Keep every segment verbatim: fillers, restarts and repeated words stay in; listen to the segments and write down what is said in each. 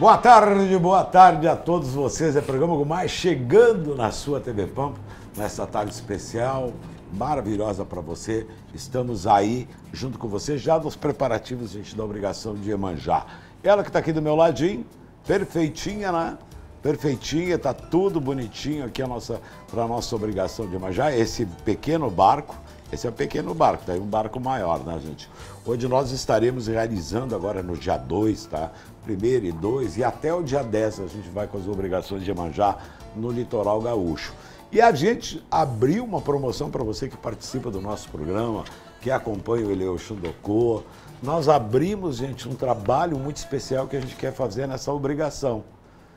Boa tarde, boa tarde a todos vocês. É o programa Algo Mais chegando na sua T V Pampa, nesta tarde especial, maravilhosa para você. Estamos aí junto com você, já nos preparativos, a gente dá a obrigação de Iemanjá. Ela que está aqui do meu ladinho, perfeitinha, né? Perfeitinha, tá tudo bonitinho aqui a nossa, para a nossa obrigação de Iemanjá. Esse pequeno barco, esse é um pequeno barco, tá aí um barco maior, né, gente? Onde nós estaremos realizando agora no dia dois, tá? Primeiro e dois, e até o dia dez a gente vai com as obrigações de Iemanjá no litoral gaúcho. E a gente abriu uma promoção para você que participa do nosso programa, que acompanha o Ilê Oxum do Cô. Nós abrimos, gente, um trabalho muito especial que a gente quer fazer nessa obrigação.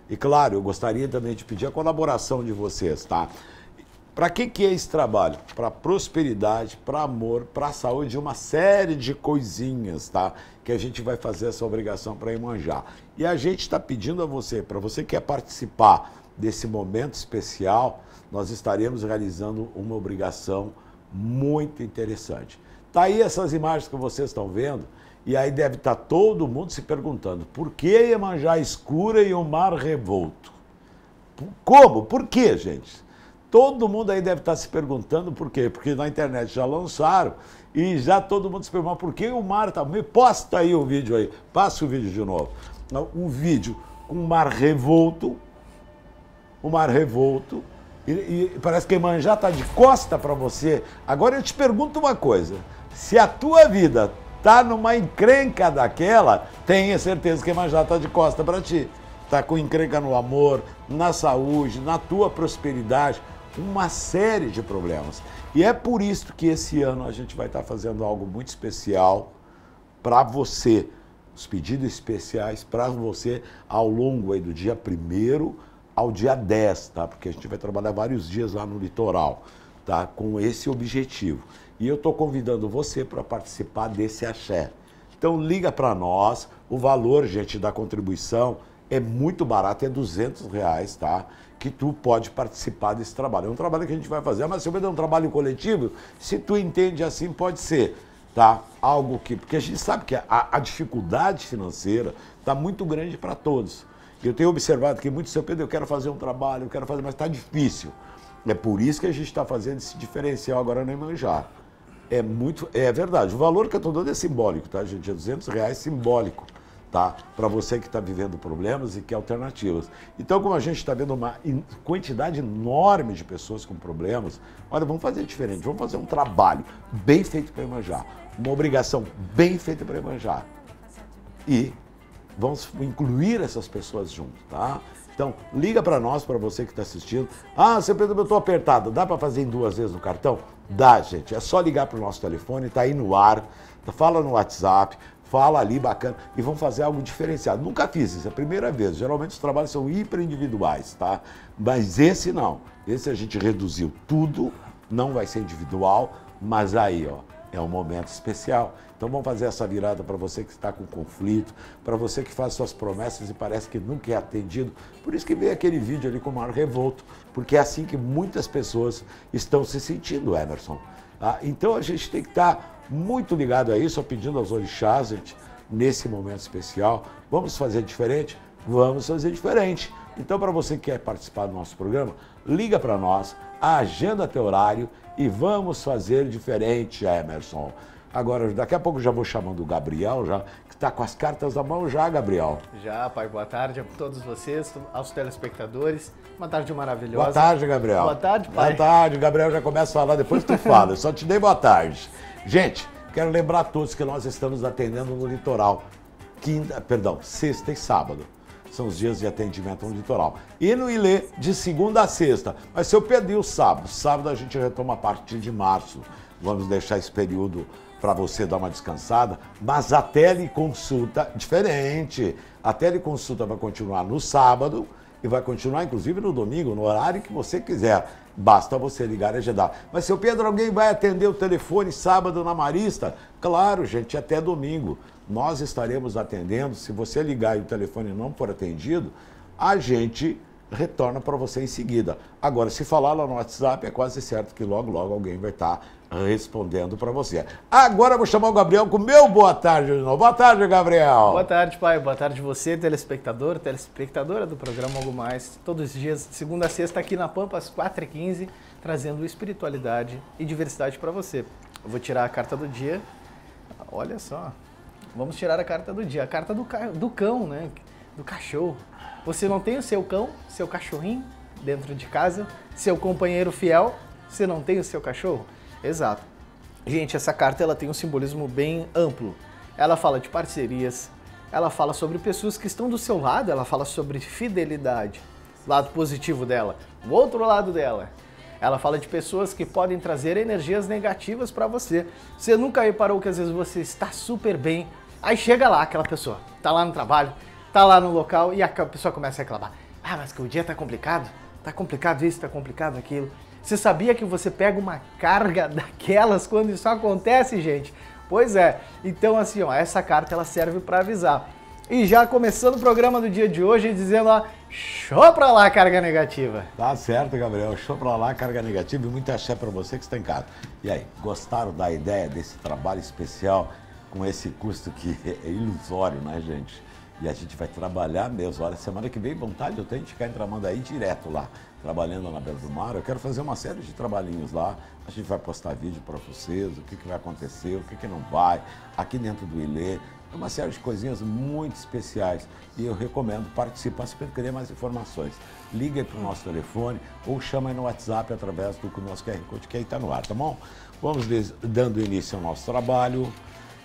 E claro, eu gostaria também de pedir a colaboração de vocês, tá? Para que que é esse trabalho? Para prosperidade, para amor, para saúde, uma série de coisinhas, tá? Que a gente vai fazer essa obrigação para Iemanjá. E a gente está pedindo a você, para você que quer participar desse momento especial, nós estaremos realizando uma obrigação muito interessante. Tá aí essas imagens que vocês estão vendo. E aí deve estar todo mundo se perguntando, por que Iemanjá escura e o mar revolto? Como? Por que, gente? Todo mundo aí deve estar se perguntando por quê. Porque na internet já lançaram e já todo mundo se pergunta, por que o mar está... Me posta aí o vídeo aí, passa o vídeo de novo. Um vídeo com o mar revolto, o mar revolto, e, e parece que Iemanjá está de costa para você. Agora eu te pergunto uma coisa, se a tua vida... tá numa encrenca daquela, tenha certeza que Iemanjá está de costa para ti. Tá com encrenca no amor, na saúde, na tua prosperidade, uma série de problemas. E é por isso que esse ano a gente vai estar tá fazendo algo muito especial para você. Os pedidos especiais para você ao longo aí do dia primeiro ao dia dez, tá? Porque a gente vai trabalhar vários dias lá no litoral, tá? Com esse objetivo. E eu estou convidando você para participar desse axé. Então liga para nós, o valor, gente, da contribuição é muito barato, é duzentos reais, tá? Que tu pode participar desse trabalho. É um trabalho que a gente vai fazer, mas se eu me der um trabalho coletivo, se tu entende assim, pode ser, tá? Algo que... Porque a gente sabe que a, a dificuldade financeira está muito grande para todos. Eu tenho observado que muitos dizem, Pedro, eu quero fazer um trabalho, eu quero fazer, mas está difícil. É por isso que a gente está fazendo esse diferencial agora no Iemanjá. É muito, é verdade. O valor que eu estou dando é simbólico, tá, gente? É duzentos reais simbólico, tá? Para você que está vivendo problemas e quer alternativas. Então, como a gente está vendo uma quantidade enorme de pessoas com problemas, olha, vamos fazer diferente. Vamos fazer um trabalho bem feito para Iemanjá. Uma obrigação bem feita para Iemanjá. E vamos incluir essas pessoas junto, tá? Então, liga para nós, para você que está assistindo. Ah, seu Pedro, eu estou apertado. Dá para fazer em duas vezes no cartão? Dá, gente. É só ligar para o nosso telefone, está aí no ar. Fala no WhatsApp, fala ali, bacana. E vamos fazer algo diferenciado. Nunca fiz isso, é a primeira vez. Geralmente os trabalhos são hiperindividuais, tá? Mas esse não. Esse a gente reduziu tudo, não vai ser individual, mas aí, ó, é um momento especial. Então vamos fazer essa virada para você que está com conflito, para você que faz suas promessas e parece que nunca é atendido. Por isso que veio aquele vídeo ali com o mar revolto, porque é assim que muitas pessoas estão se sentindo, Emerson. Ah, então a gente tem que estar muito ligado a isso, pedindo aos orixás, gente, nesse momento especial. Vamos fazer diferente? Vamos fazer diferente. Então, para você que quer participar do nosso programa, liga para nós, agenda teu horário e vamos fazer diferente, Emerson. Agora, daqui a pouco já vou chamando o Gabriel, já, que está com as cartas na mão já, Gabriel. Já, pai, boa tarde a todos vocês, aos telespectadores. Uma tarde maravilhosa. Boa tarde, Gabriel. Boa tarde, pai. Boa tarde, Gabriel já começa a falar, depois tu fala. Eu só te dei boa tarde. Gente, quero lembrar a todos que nós estamos atendendo no litoral. Quinta, perdão, sexta e sábado. São os dias de atendimento no litoral. E no Ilê, de segunda a sexta. Mas se eu perdi o sábado, sábado a gente retoma a partir de março. Vamos deixar esse período para você dar uma descansada. Mas a teleconsulta, diferente. A teleconsulta vai continuar no sábado e vai continuar, inclusive, no domingo, no horário que você quiser. Basta você ligar e agendar. Mas, seu Pedro, alguém vai atender o telefone sábado na Marista? Claro, gente, até domingo. Nós estaremos atendendo. Se você ligar e o telefone não for atendido, a gente retorna para você em seguida. Agora, se falar lá no WhatsApp, é quase certo que logo, logo alguém vai estar respondendo para você. Agora eu vou chamar o Gabriel com o meu boa tarde de novo. Boa tarde, Gabriel. Boa tarde, pai. Boa tarde você, telespectador, telespectadora do programa Algo Mais. Todos os dias, segunda a sexta, aqui na Pampa, às quatro e quinze, trazendo espiritualidade e diversidade para você. Eu vou tirar a carta do dia. Olha só. Vamos tirar a carta do dia. A carta do, ca... do cão, né? Do cachorro. Você não tem o seu cão, seu cachorrinho dentro de casa, seu companheiro fiel, você não tem o seu cachorro? Exato. Gente, essa carta ela tem um simbolismo bem amplo. Ela fala de parcerias, ela fala sobre pessoas que estão do seu lado, ela fala sobre fidelidade, lado positivo dela, o outro lado dela. Ela fala de pessoas que podem trazer energias negativas para você. Você nunca reparou que às vezes você está super bem, aí chega lá aquela pessoa, tá lá no trabalho, tá lá no local e a pessoa começa a reclamar. Ah, mas que o dia tá complicado, tá complicado isso, tá complicado aquilo. Você sabia que você pega uma carga daquelas quando isso acontece, gente? Pois é. Então, assim, ó, essa carta ela serve para avisar. E já começando o programa do dia de hoje, dizendo, ó, show pra lá, carga negativa. Tá certo, Gabriel. Show pra lá, carga negativa e muita axé pra você que está em casa. E aí, gostaram da ideia desse trabalho especial com esse custo que é ilusório, né, gente? E a gente vai trabalhar mesmo. Olha, semana que vem, vontade eu tenho de ficar em Tramandaí direto lá, trabalhando na Beira do Mar. Eu quero fazer uma série de trabalhinhos lá. A gente vai postar vídeo para vocês, o que, que vai acontecer, o que, que não vai, aqui dentro do Ilê. É uma série de coisinhas muito especiais e eu recomendo participar. Se querer mais informações, liga para o nosso telefone ou chama aí no WhatsApp através do nosso Q R Code que aí está no ar, tá bom? Vamos dando início ao nosso trabalho.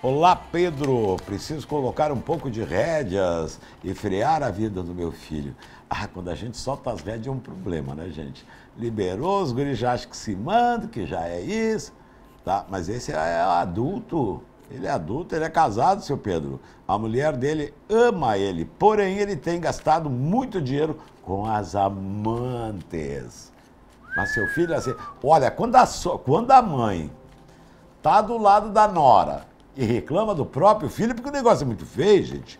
Olá, Pedro. Preciso colocar um pouco de rédeas e frear a vida do meu filho. Ah, quando a gente solta as rédeas é um problema, né, gente? Liberou, os guris já acham que se manda, que já é isso, tá? Mas esse é adulto. Ele é adulto, ele é casado, seu Pedro. A mulher dele ama ele, porém ele tem gastado muito dinheiro com as amantes. Mas seu filho é assim... Olha, quando a, so... quando a mãe tá do lado da nora... E reclama do próprio filho, porque o negócio é muito feio, gente.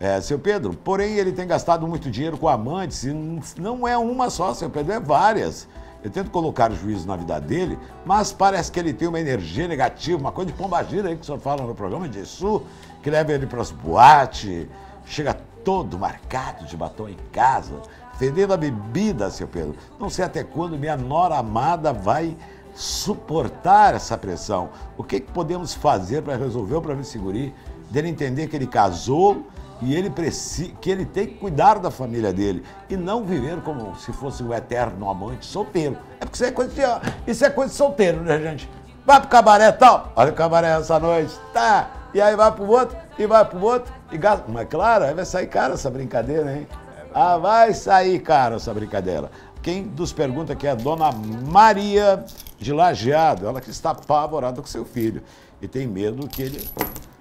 É, seu Pedro, porém, ele tem gastado muito dinheiro com amantes, e não é uma só, seu Pedro, é várias. Eu tento colocar o juízo na vida dele, mas parece que ele tem uma energia negativa, uma coisa de Pombagira aí que o senhor fala no programa de Exu, que leva ele para as boates, chega todo marcado de batom em casa, fedendo a bebida, seu Pedro. Não sei até quando minha nora amada vai... suportar essa pressão. O que, que podemos fazer para resolver o problema desse guri, dele entender que ele casou e ele precisa, que ele tem que cuidar da família dele e não viver como se fosse um eterno amante solteiro? É porque isso é coisa de, isso é coisa de solteiro, né, gente? Vai pro cabaré tal, olha o cabaré essa noite, tá? E aí vai pro outro, e vai pro outro, e gasta. Mas claro, aí vai sair cara essa brincadeira, hein? Ah, vai sair cara essa brincadeira. Quem nos pergunta aqui é a dona Maria de Lajeado, ela que está apavorada com seu filho e tem medo que ele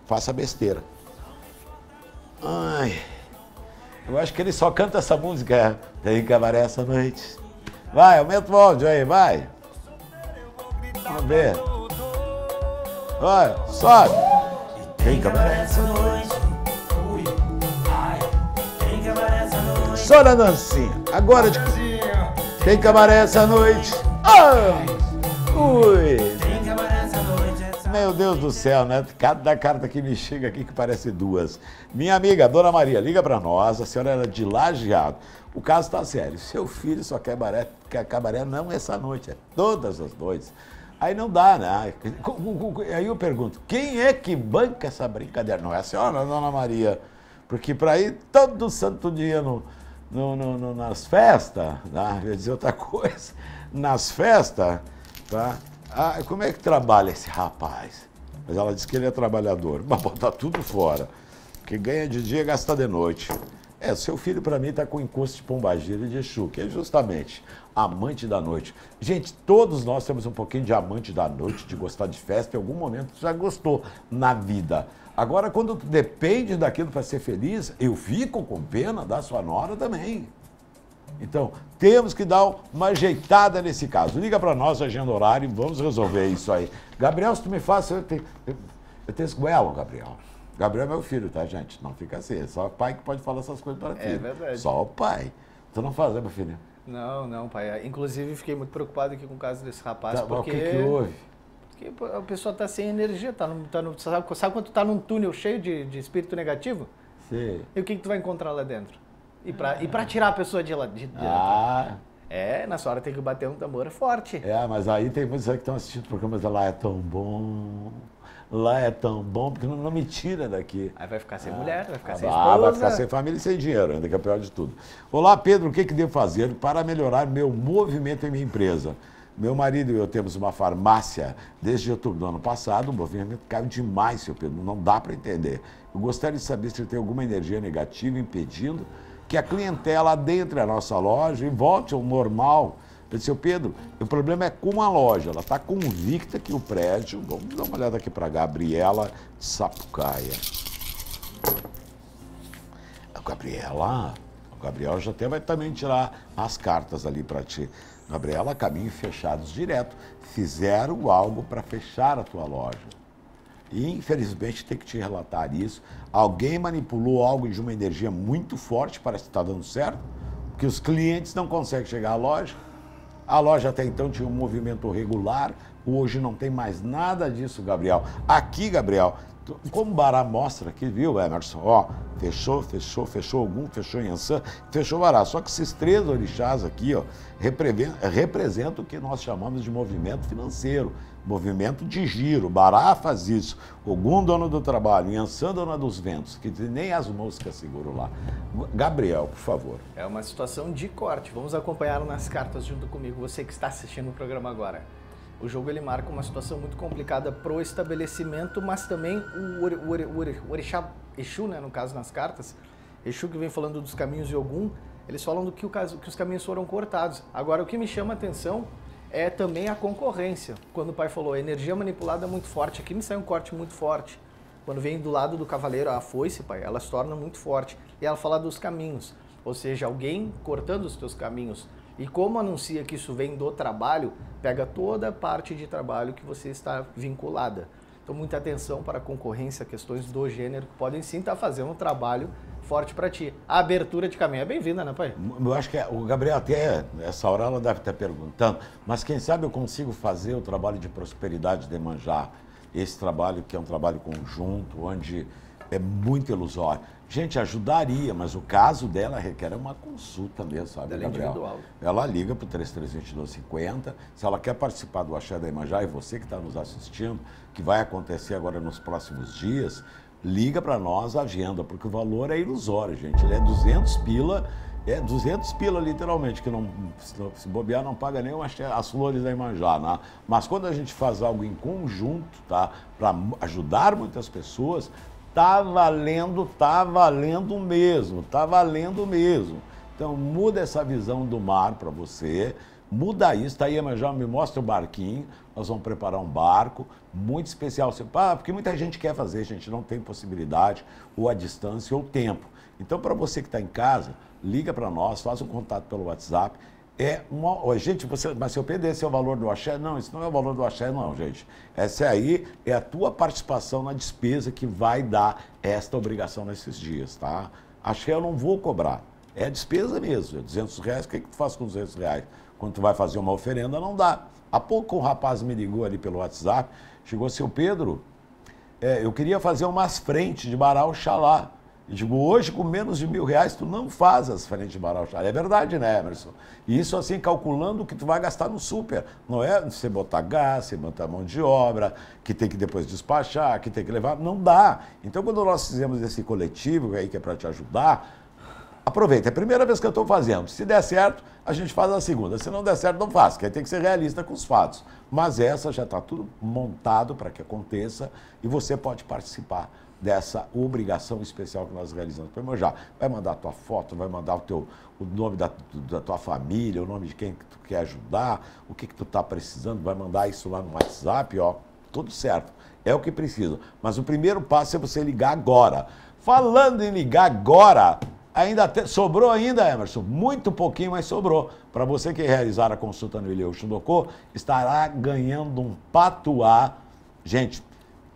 faça besteira. Ai, eu acho que ele só canta essa música, tem cabaré essa noite. Vai, aumenta o áudio aí, vai. Vamos ver. Vai, sobe. Tem cabaré essa noite. Só na dancinha, agora de... Tem cabaré essa noite. Oh! Ui! Tem cabaré essa noite. Meu Deus do céu, né? Cada carta que me chega aqui que parece duas. Minha amiga, dona Maria, liga pra nós. A senhora era de Lajeado. O caso tá sério. Seu filho só quer baré, quer cabaré não essa noite, é todas as noites. Aí não dá, né? Aí eu pergunto, quem é que banca essa brincadeira? Não é a senhora, a dona Maria. Porque pra ir todo santo dia no... No, no, no, nas festas, tá? Eu ia dizer outra coisa, nas festas, tá? Ah, como é que trabalha esse rapaz? Mas ela disse que ele é trabalhador, mas botar tudo fora, que ganha de dia e gasta de noite. É, seu filho para mim está com encosto de Pombagira e de Exu, que é justamente amante da noite. Gente, todos nós temos um pouquinho de amante da noite, de gostar de festa, em algum momento já gostou na vida. Agora, quando depende daquilo para ser feliz, eu fico com pena da sua nora também. Então, temos que dar uma ajeitada nesse caso. Liga para nós, agenda horário, e vamos resolver isso aí. Gabriel, se tu me faz, eu tenho eu tenho esguelo, Gabriel. Gabriel é meu filho, tá, gente? Não fica assim, é só o pai que pode falar essas coisas para ti. É verdade. Só o pai. Tu não faz, né, meu filho? Não, não, pai. Inclusive, fiquei muito preocupado aqui com o caso desse rapaz, tá, porque... o que que houve? Porque a pessoa tá sem energia, tá no, tá no, sabe, sabe quando tu tá num túnel cheio de, de espírito negativo? Sim. E o que que tu vai encontrar lá dentro? E pra, ah. e pra tirar a pessoa de lá de, de ah. dentro? É, na sua hora tem que bater um tambor forte. É, mas aí tem muitos aí que estão assistindo programas lá, é tão bom... Lá é tão bom, porque não, não me tira daqui. Aí vai ficar sem ah, mulher, vai ficar sem esposa. Vai ficar sem família e sem dinheiro, ainda que é pior de tudo. Olá, Pedro, o que, que devo fazer para melhorar meu movimento em minha empresa? Meu marido e eu temos uma farmácia desde outubro do ano passado, o movimento caiu demais, seu Pedro, não dá para entender. Eu gostaria de saber se ele tem alguma energia negativa impedindo que a clientela adentre a nossa loja e volte ao normal. Eu disse, seu Pedro, o problema é com a loja, ela está convicta que o prédio... Vamos dar uma olhada aqui para a Gabriela Sapucaia. A Gabriela, a Gabriela já até vai também tirar as cartas ali para ti. Gabriela, caminhos fechados direto, fizeram algo para fechar a tua loja. E, infelizmente, tem que te relatar isso. Alguém manipulou algo de uma energia muito forte, parece que está dando certo, porque os clientes não conseguem chegar à loja. A loja até então tinha um movimento regular, hoje não tem mais nada disso, Gabriel. Aqui, Gabriel, como o Bará mostra aqui, viu, Emerson? Ó, fechou, fechou, fechou Ogum, fechou Iansã, fechou Bará. Só que esses três orixás aqui, ó, representam o que nós chamamos de movimento financeiro, movimento de giro. Bará faz isso, Ogum, dono do trabalho, Iansã, dona dos ventos, que nem as moscas seguram lá. Gabriel, por favor. É uma situação de corte. Vamos acompanhar nas cartas junto comigo, você que está assistindo o programa agora. O jogo ele marca uma situação muito complicada pro estabelecimento, mas também o, ori, o, ori, o, ori, o orixá Exu, né, no caso nas cartas, Exu que vem falando dos caminhos de Ogum, eles falam do que, o caso, que os caminhos foram cortados. Agora, o que me chama a atenção é também a concorrência. Quando o pai falou, a energia manipulada é muito forte, aqui me sai um corte muito forte. Quando vem do lado do cavaleiro a foice, pai, ela se torna muito forte. E ela fala dos caminhos, ou seja, alguém cortando os teus caminhos. E como anuncia que isso vem do trabalho, pega toda a parte de trabalho que você está vinculada. Então, muita atenção para a concorrência, questões do gênero, que podem sim estar fazendo um trabalho forte para ti. A abertura de caminho é bem-vinda, né, pai? Eu acho que o Gabriel até, nessa hora, ela deve estar perguntando, mas quem sabe eu consigo fazer o trabalho de prosperidade de Iemanjá, esse trabalho que é um trabalho conjunto, onde é muito ilusório. Gente, ajudaria, mas o caso dela requer uma consulta mesmo, sabe, ela Gabriel? Individual. Ela liga para o três três dois dois cinco zero, se ela quer participar do Axé da Iemanjá, e você que está nos assistindo, que vai acontecer agora nos próximos dias, liga para nós a agenda, porque o valor é ilusório, gente. Ele é duzentos pila, é duzentos pila literalmente, que não, se bobear não paga nem o Axé, as flores da Iemanjá, né? Mas quando a gente faz algo em conjunto, tá, para ajudar muitas pessoas, tá valendo, tá valendo mesmo, tá valendo mesmo. Então muda essa visão do mar para você, muda isso, tá aí, Iemanjá, me mostra o barquinho, nós vamos preparar um barco muito especial, ah, porque muita gente quer fazer, gente não tem possibilidade, ou a distância, ou tempo. Então para você que está em casa, liga para nós, faz um contato pelo WhatsApp. É uma... Gente, você... mas se eu perder, esse é o valor do Axé? Não, isso não é o valor do Axé, não, gente. Essa aí é a tua participação na despesa que vai dar esta obrigação nesses dias, tá? Axé eu não vou cobrar. É a despesa mesmo, é duzentos reais. O que, é que tu faz com duzentos reais? Quando tu vai fazer uma oferenda, não dá. Há pouco um rapaz me ligou ali pelo WhatsApp, chegou assim, o Pedro, é, eu queria fazer umas frentes de Bará Oxalá. Eu digo, hoje com menos de mil reais tu não faz as frentes de Bará Oxalá. É verdade, né, Emerson? E isso assim, calculando o que tu vai gastar no super. Não é você botar gás, você botar mão de obra, que tem que depois despachar, que tem que levar. Não dá. Então, quando nós fizemos esse coletivo aí, que é para te ajudar, aproveita. É a primeira vez que eu estou fazendo. Se der certo, a gente faz a segunda. Se não der certo, não faz, porque aí tem que ser realista com os fatos. Mas essa já está tudo montado para que aconteça e você pode participar dessa obrigação especial que nós realizamos para Iemanjá. Vai mandar a tua foto, vai mandar o teu, o nome da, da tua família, o nome de quem que tu quer ajudar, o que que tu tá precisando, vai mandar isso lá no WhatsApp, ó, tudo certo. É o que precisa. Mas o primeiro passo é você ligar agora. Falando em ligar agora, ainda te, sobrou ainda, Emerson, muito pouquinho, mas sobrou. Para você que realizar a consulta no Ilê Oxum do Cô, estará ganhando um patuá. Gente,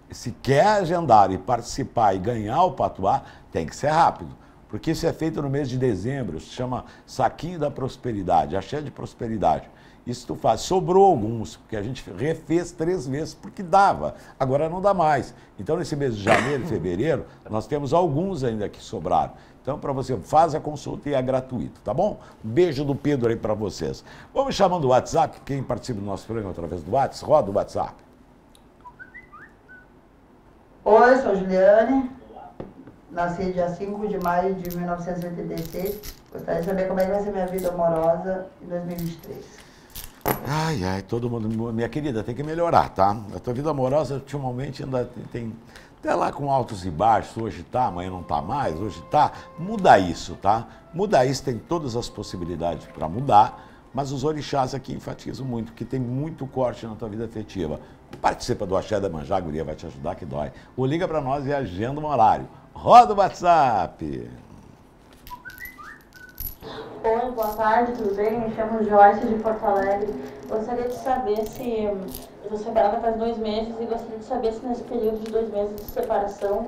se quer agendar e participar e ganhar o patuá, tem que ser rápido. Porque isso é feito no mês de dezembro, se chama saquinho da prosperidade, axé de prosperidade. Isso tu faz. Sobrou alguns, porque a gente refez três vezes, porque dava. Agora não dá mais. Então, nesse mês de janeiro e fevereiro, nós temos alguns ainda que sobraram. Então, para você, faz a consulta e é gratuito, tá bom? Um beijo do Pedro aí para vocês. Vamos chamando o WhatsApp, quem participa do nosso programa através do WhatsApp, roda o WhatsApp. Oi, sou Juliane. Nasci dia cinco de maio de mil novecentos e oitenta e seis. Gostaria de saber como é que vai ser minha vida amorosa em dois mil e vinte e três. Ai, ai, todo mundo... Minha querida, tem que melhorar, tá? A tua vida amorosa, ultimamente, ainda tem... Até lá com altos e baixos, hoje tá, amanhã não tá mais, hoje tá. Muda isso, tá? Muda isso, tem todas as possibilidades para mudar, mas os orixás aqui enfatizam muito, que tem muito corte na tua vida afetiva. Participa do Axé da Manjá, a guria vai te ajudar que dói. Ou liga para nós e agenda um horário. Roda o WhatsApp! Oi, boa tarde, tudo bem? Me chamo Joyce de Porto Alegre. Gostaria de saber se... Eu sou separada faz dois meses e gostaria de saber se nesse período de dois meses de separação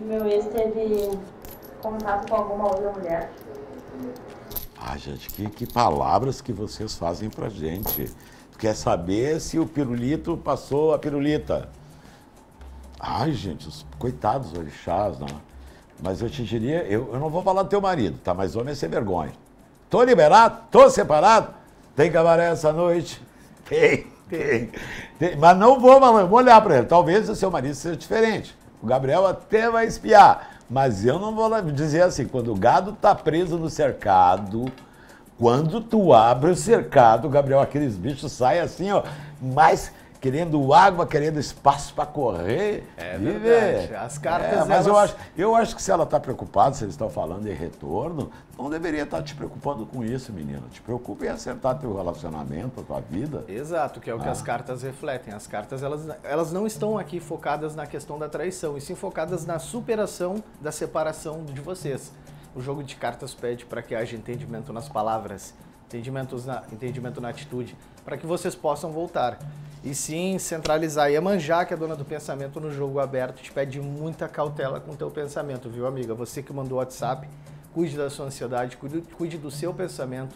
meu ex teve contato com alguma outra mulher. Ah, gente, que, que palavras que vocês fazem pra gente. Tu quer saber se o pirulito passou a pirulita. Ai, gente, os coitados orixás, né? Mas eu te diria, eu, eu não vou falar do teu marido, tá? Mas homem é sem vergonha. Tô liberado? Tô separado? Tem cabaré essa noite? Tem, tem, tem. Mas não vou, vou olhar para ele. Talvez o seu marido seja diferente. O Gabriel até vai espiar. Mas eu não vou dizer assim, quando o gado tá preso no cercado, quando tu abre o cercado, Gabriel, aqueles bichos saem assim, ó, mas... querendo água, querendo espaço para correr, é viver. Verdade. As cartas... É, mas elas... eu, acho, eu acho que se ela está preocupada, se eles estão falando em retorno, não deveria estar te preocupando com isso, menina. Te preocupa em acertar teu relacionamento, tua vida. Exato, que é o ah. que as cartas refletem. As cartas, elas, elas não estão aqui focadas na questão da traição, e sim focadas na superação da separação de vocês. O jogo de cartas pede para que haja entendimento nas palavras, entendimentos na, entendimento na atitude, para que vocês possam voltar. E sim, centralizar. E Iemanjá, que é dona do pensamento no jogo aberto, te pede muita cautela com o teu pensamento, viu, amiga? Você que mandou o WhatsApp, cuide da sua ansiedade, cuide, cuide do seu pensamento.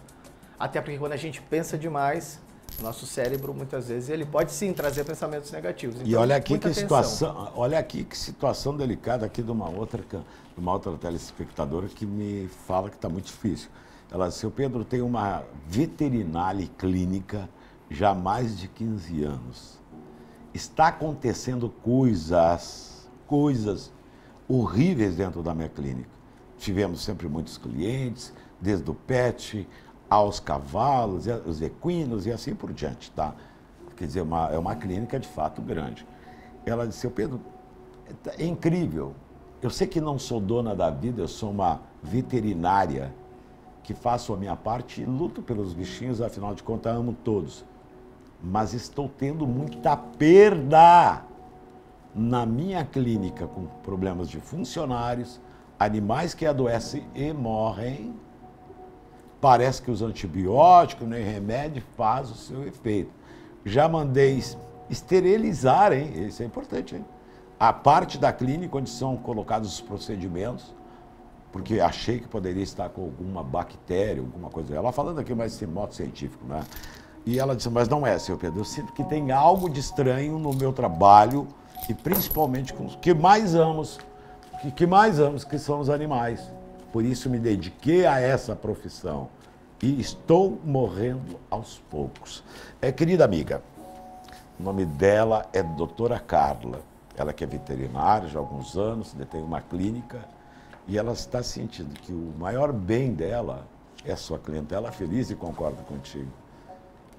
Até porque quando a gente pensa demais, nosso cérebro, muitas vezes, ele pode sim trazer pensamentos negativos. Então, e olha aqui, que situação, olha aqui que situação delicada aqui de uma outra, de uma outra telespectadora que me fala que está muito difícil. Ela disse, o Pedro tem uma veterinária clínica já há mais de quinze anos. Está acontecendo coisas, coisas horríveis dentro da minha clínica. Tivemos sempre muitos clientes, desde o pet aos cavalos, os equinos e assim por diante, tá? Quer dizer, uma, é uma clínica de fato grande. Ela disse, Pedro, é incrível. Eu sei que não sou dona da vida, eu sou uma veterinária que faço a minha parte e luto pelos bichinhos, afinal de contas, amo todos. Mas estou tendo muita perda na minha clínica, com problemas de funcionários, animais que adoecem e morrem. Parece que os antibióticos, nem remédio, faz o seu efeito. Já mandei esterilizar, hein? Isso é importante, hein? A parte da clínica onde são colocados os procedimentos, porque achei que poderia estar com alguma bactéria, alguma coisa. Ela falando aqui mais de modo científico, né? E ela disse, mas não é, seu Pedro, eu sinto que tem algo de estranho no meu trabalho e principalmente com os que mais amo, que, que mais amo, que são os animais. Por isso me dediquei a essa profissão e estou morrendo aos poucos. É, querida amiga, o nome dela é doutora Carla. Ela que é veterinária já há alguns anos, detém uma clínica. E ela está sentindo que o maior bem dela é a sua clientela feliz e concorda contigo.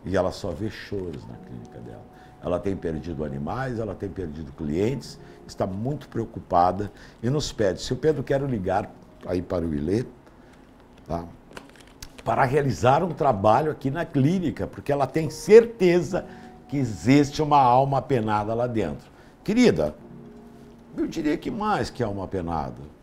E ela só vê choros na clínica dela. Ela tem perdido animais, ela tem perdido clientes, está muito preocupada e nos pede. Se o Pedro quer ligar aí para o Ilê, tá? Para realizar um trabalho aqui na clínica, porque ela tem certeza que existe uma alma penada lá dentro. Querida, eu diria que mais que alma penada.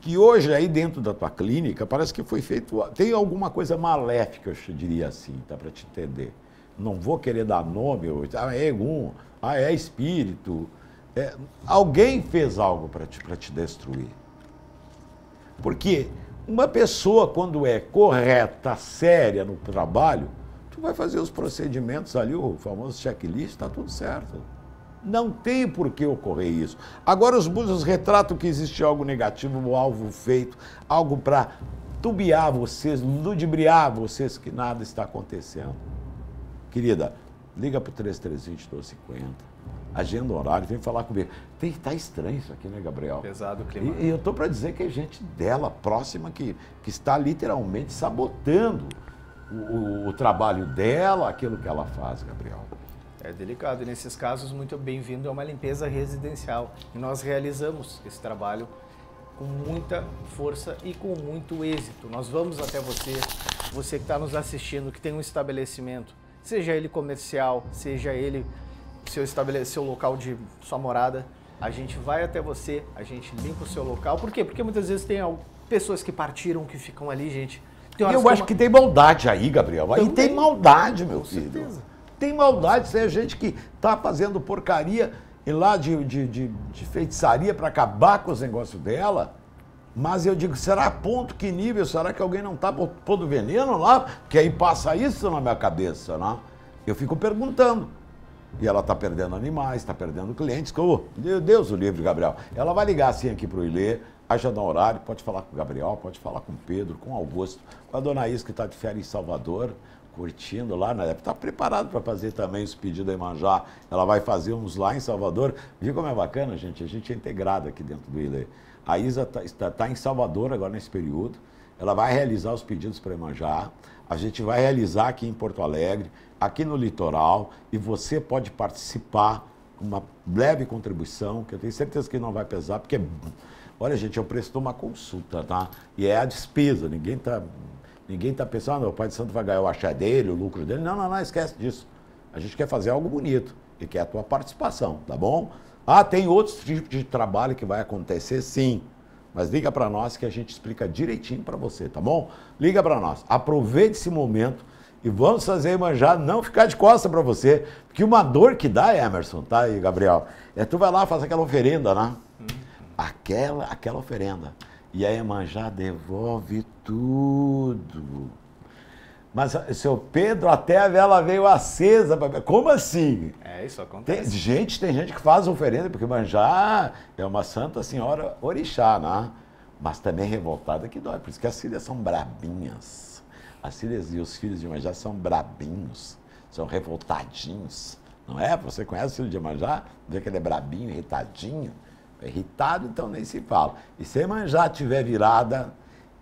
Que hoje aí dentro da tua clínica parece que foi feito... Tem alguma coisa maléfica, eu te diria assim, tá? Para te entender. Não vou querer dar nome, eu, ah, é Ogum, ah, é espírito. É, alguém fez algo para te, para te destruir. Porque uma pessoa, quando é correta, séria no trabalho, tu vai fazer os procedimentos ali, o famoso checklist, está tudo certo. Não tem por que ocorrer isso. Agora os búzios retratam que existe algo negativo, um alvo feito, algo para tubiar vocês, ludibriar vocês, que nada está acontecendo. Querida, liga para o três três dois, doze cinquenta, agenda horário, vem falar comigo. Tem que estar estranho isso aqui, né, Gabriel? Pesado o clima. E, e eu estou para dizer que é gente dela, próxima, que, que está literalmente sabotando o, o, o trabalho dela, aquilo que ela faz, Gabriel. É delicado. E nesses casos, muito bem-vindo a uma limpeza residencial. E nós realizamos esse trabalho com muita força e com muito êxito. Nós vamos até você, você que está nos assistindo, que tem um estabelecimento, seja ele comercial, seja ele seu, estabele... seu local de sua morada. A gente vai até você, a gente limpa o seu local. Por quê? Porque muitas vezes tem pessoas que partiram, que ficam ali, gente. Tem horas Eu que acho uma... que tem maldade aí, Gabriel. Também. E tem maldade, meu com filho. Certeza. Tem maldade, isso é gente que tá fazendo porcaria e lá de, de, de, de feitiçaria para acabar com os negócios dela. Mas eu digo, será ponto que nível? Será que alguém não tá pondo veneno lá? Que aí passa isso na minha cabeça, né? Eu fico perguntando. E ela tá perdendo animais, tá perdendo clientes. Como, meu Deus, o livro, Gabriel. Ela vai ligar assim aqui pro Ilê, agenda um horário, pode falar com o Gabriel, pode falar com o Pedro, com o Augusto, com a dona Isa que tá de férias em Salvador, curtindo lá, né? Está preparado para fazer também os pedidos da Iemanjá. Ela vai fazer uns lá em Salvador. Viu como é bacana, gente? A gente é integrado aqui dentro do Ilê. A Isa tá, está tá em Salvador agora nesse período. Ela vai realizar os pedidos para Iemanjá. A gente vai realizar aqui em Porto Alegre, aqui no litoral. E você pode participar com uma leve contribuição, que eu tenho certeza que não vai pesar, porque... Olha, gente, eu presto uma consulta, tá? E é a despesa, ninguém está... Ninguém está pensando, ah, o Pai de Santo vai ganhar o axé dele, o lucro dele. Não, não, não, esquece disso. A gente quer fazer algo bonito e quer a tua participação, tá bom? Ah, tem outros tipos de trabalho que vai acontecer, sim. Mas liga para nós que a gente explica direitinho para você, tá bom? Liga para nós. Aproveite esse momento e vamos fazer Iemanjá não ficar de costa para você. Porque uma dor que dá, Emerson, tá aí, Gabriel? É tu vai lá, faz aquela oferenda, né? Aquela, aquela oferenda. E a Iemanjá devolve tudo. Mas seu Pedro, até a vela veio acesa. Pra... Como assim? É, isso acontece. Tem gente, tem gente que faz oferenda, porque Iemanjá é uma santa senhora orixá, né? Mas também revoltada que dói. Por isso que as filhas são brabinhas. As filhas e os filhos de Iemanjá são brabinhos, são revoltadinhos. Não é? Você conhece o filho de Iemanjá? Vê que ele é brabinho, irritadinho. Irritado, então nem se fala. E se a Iemanjá tiver virada,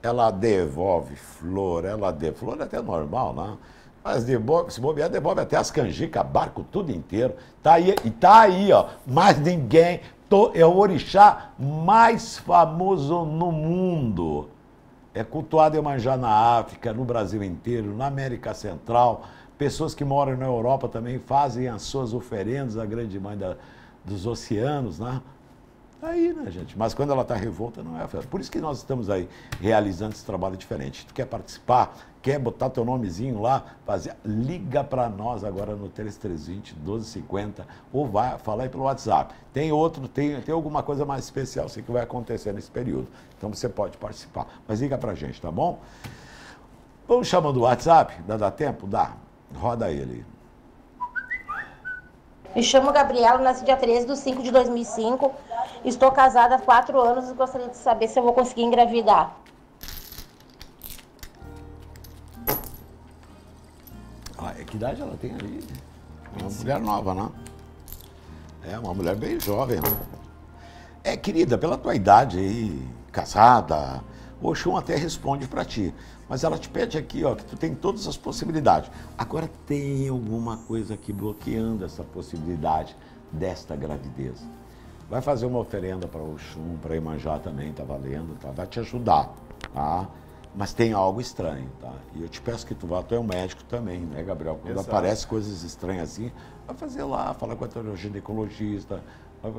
ela devolve flor, ela devolve flor é até normal, né? Mas devolve, se bobear, devolve até as canjicas, barco tudo inteiro. Tá aí, e tá aí, ó, mais ninguém, tô, é o orixá mais famoso no mundo. É cultuado Iemanjá na África, no Brasil inteiro, na América Central. Pessoas que moram na Europa também fazem as suas oferendas à grande mãe da, dos oceanos, né? Aí, né, gente? Mas quando ela está revolta, não é a festa. Por isso que nós estamos aí realizando esse trabalho diferente. Tu quer participar? Quer botar teu nomezinho lá? Fazer... Liga para nós agora no três três dois, doze cinquenta ou vai falar aí pelo WhatsApp. Tem outro, tem, tem alguma coisa mais especial, sei que vai acontecer nesse período. Então você pode participar. Mas liga para a gente, tá bom? Vamos chamando o WhatsApp? Dá, dá tempo? Dá. Roda ele. Me chamo Gabriela, nasci dia treze de cinco de dois mil e cinco, estou casada há quatro anos e gostaria de saber se eu vou conseguir engravidar. Ah, que idade ela tem ali? Uma mulher nova, né? É, uma mulher bem jovem, né? É, querida, pela tua idade aí, casada, Oxum até responde pra ti. Mas ela te pede aqui, ó, que tu tem todas as possibilidades. Agora tem alguma coisa aqui bloqueando essa possibilidade desta gravidez. Vai fazer uma oferenda para Oxum, para Iemanjá também, tá valendo, tá? Vai te ajudar, tá? Mas tem algo estranho, tá? E eu te peço que tu vá, tu é um médico também, né, Gabriel? Quando Exato. Aparece coisas estranhas assim, vai fazer lá, fala com a tua ginecologista,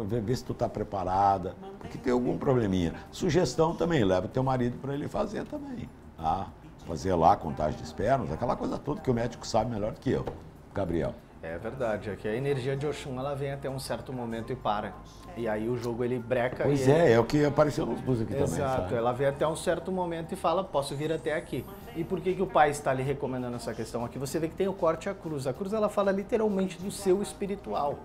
ver se tu tá preparada, porque tem algum probleminha. Sugestão também, leva o teu marido para ele fazer também, tá? Fazer lá contagem de espermas, aquela coisa toda que o médico sabe melhor do que eu, Gabriel. É verdade, é que a energia de Oxum, ela vem até um certo momento e para. E aí o jogo, ele breca. Pois e é, ele... é o que apareceu nos bus aqui. Exato, também. Exato, ela vem até um certo momento e fala, posso vir até aqui. E por que que o pai está lhe recomendando essa questão aqui? Você vê que tem o corte e a cruz. A cruz, ela fala literalmente do seu espiritual,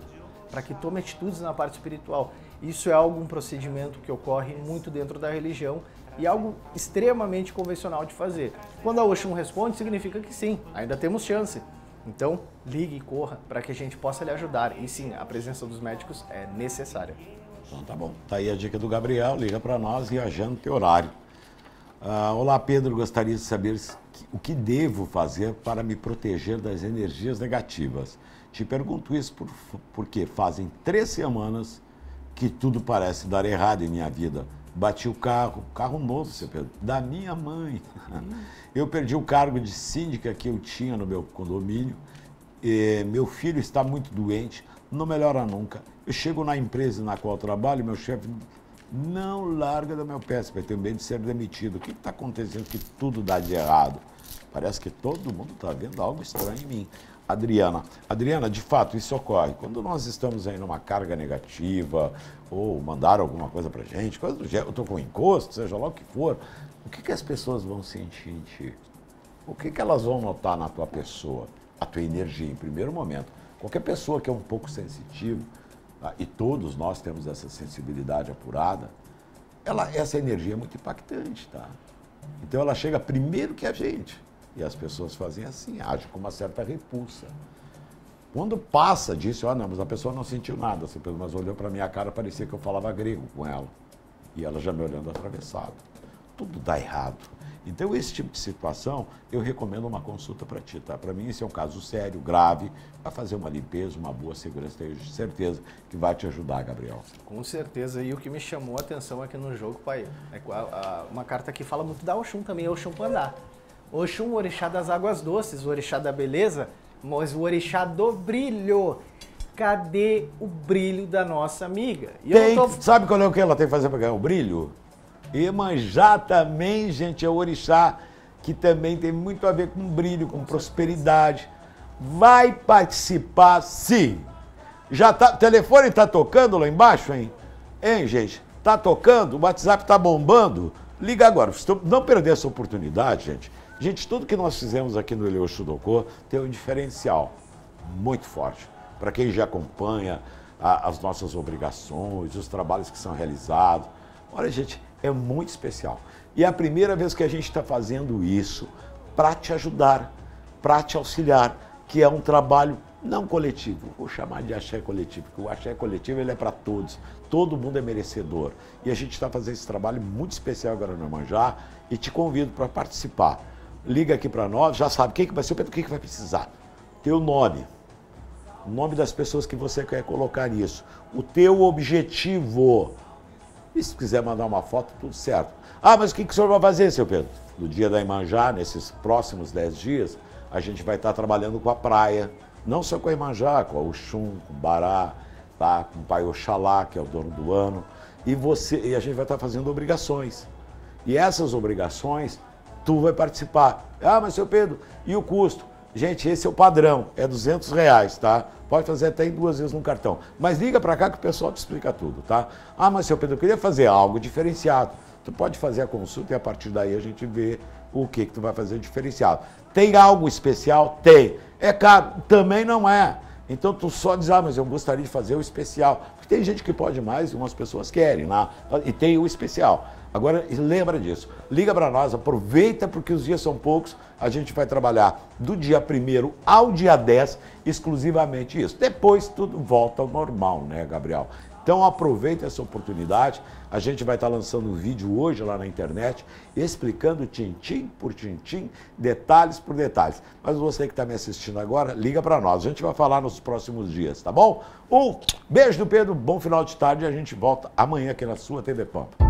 para que tome atitudes na parte espiritual. Isso é algum procedimento que ocorre muito dentro da religião e algo extremamente convencional de fazer. Quando a Oxum responde, significa que sim, ainda temos chance. Então, ligue e corra para que a gente possa lhe ajudar. E sim, a presença dos médicos é necessária. Então tá bom. Tá aí a dica do Gabriel, liga para nós e agenda o teu horário. Ah, olá, Pedro, gostaria de saber o que devo fazer para me proteger das energias negativas. Te pergunto isso por, porque fazem três semanas que tudo parece dar errado em minha vida. Bati o carro, carro novo, seu Pedro, da minha mãe. Eu perdi o cargo de síndica que eu tinha no meu condomínio. E meu filho está muito doente, não melhora nunca. Eu chego na empresa na qual trabalho, meu chefe não larga do meu pé, vai ter medo de ser demitido. O que está acontecendo que tudo dá de errado? Parece que todo mundo está vendo algo estranho em mim. Adriana, Adriana, de fato, isso ocorre. Quando nós estamos aí numa carga negativa, ou mandaram alguma coisa pra gente, coisa do gênero, eu tô com encosto, seja lá o que for, o que que as pessoas vão sentir em ti? O que que elas vão notar na tua pessoa? A tua energia, em primeiro momento. Qualquer pessoa que é um pouco sensitiva, tá? E todos nós temos essa sensibilidade apurada, ela, essa energia é muito impactante, tá? Então ela chega primeiro que a gente. E as pessoas fazem assim, agem com uma certa repulsa. Quando passa disso, ah, não, mas a pessoa não sentiu nada, mas olhou para a minha cara, parecia que eu falava grego com ela. E ela já me olhando atravessado. Tudo dá errado. Então, esse tipo de situação, eu recomendo uma consulta para ti, tá? Para mim, esse é um caso sério, grave, vai fazer uma limpeza, uma boa segurança, tenho certeza que vai te ajudar, Gabriel. Com certeza, e o que me chamou a atenção aqui no jogo, pai, é uma carta que fala muito da Oxum também, é Oxum Pandá. Oxum, o orixá das águas doces, o orixá da beleza, mas o orixá do brilho. Cadê o brilho da nossa amiga? E tem, eu não tô... Sabe qual é o que ela tem que fazer para ganhar o brilho? Iemanjá também, gente, é o orixá que também tem muito a ver com brilho, com, com prosperidade. Certeza. Vai participar, sim. Já tá, o telefone tá tocando lá embaixo, hein? Hein, gente? Tá tocando? O WhatsApp tá bombando? Liga agora, não perder essa oportunidade, gente. Gente, tudo que nós fizemos aqui no Ilê Oxum do Cô tem um diferencial muito forte. Para quem já acompanha a, as nossas obrigações, os trabalhos que são realizados. Olha, gente, é muito especial. E é a primeira vez que a gente está fazendo isso para te ajudar, para te auxiliar, que é um trabalho não coletivo. Vou chamar de axé coletivo, porque o axé coletivo ele é para todos. Todo mundo é merecedor. E a gente está fazendo esse trabalho muito especial agora no Iemanjá e te convido para participar. Liga aqui para nós, já sabe quem que vai ser, o que que vai precisar. Teu nome, o nome das pessoas que você quer colocar nisso, o teu objetivo. E se quiser mandar uma foto, tudo certo. Ah, mas o que que o senhor vai fazer, seu Pedro? No dia da Iemanjá, nesses próximos dez dias, a gente vai estar trabalhando com a praia, não só com a Iemanjá, com a Oxum, com o Bará, tá? Com o pai Oxalá, que é o dono do ano. E, você, e a gente vai estar fazendo obrigações. E essas obrigações... tu vai participar. Ah, mas seu Pedro, e o custo? Gente, esse é o padrão, é duzentos reais, tá? Pode fazer até em duas vezes no cartão. Mas liga pra cá que o pessoal te explica tudo, tá? Ah, mas seu Pedro, eu queria fazer algo diferenciado. Tu pode fazer a consulta e a partir daí a gente vê o que que tu vai fazer diferenciado. Tem algo especial? Tem. É caro? Também não é. Então tu só diz, ah, mas eu gostaria de fazer o especial. Porque tem gente que pode mais e umas pessoas querem, né? E tem o especial. Agora, lembra disso, liga para nós, aproveita porque os dias são poucos, a gente vai trabalhar do dia primeiro ao dia dez, exclusivamente isso. Depois tudo volta ao normal, né, Gabriel? Então aproveita essa oportunidade, a gente vai estar lançando um vídeo hoje lá na internet, explicando tintim por tintim, detalhes por detalhes. Mas você que está me assistindo agora, liga para nós, a gente vai falar nos próximos dias, tá bom? Um beijo do Pedro, bom final de tarde e a gente volta amanhã aqui na sua T V Pampa.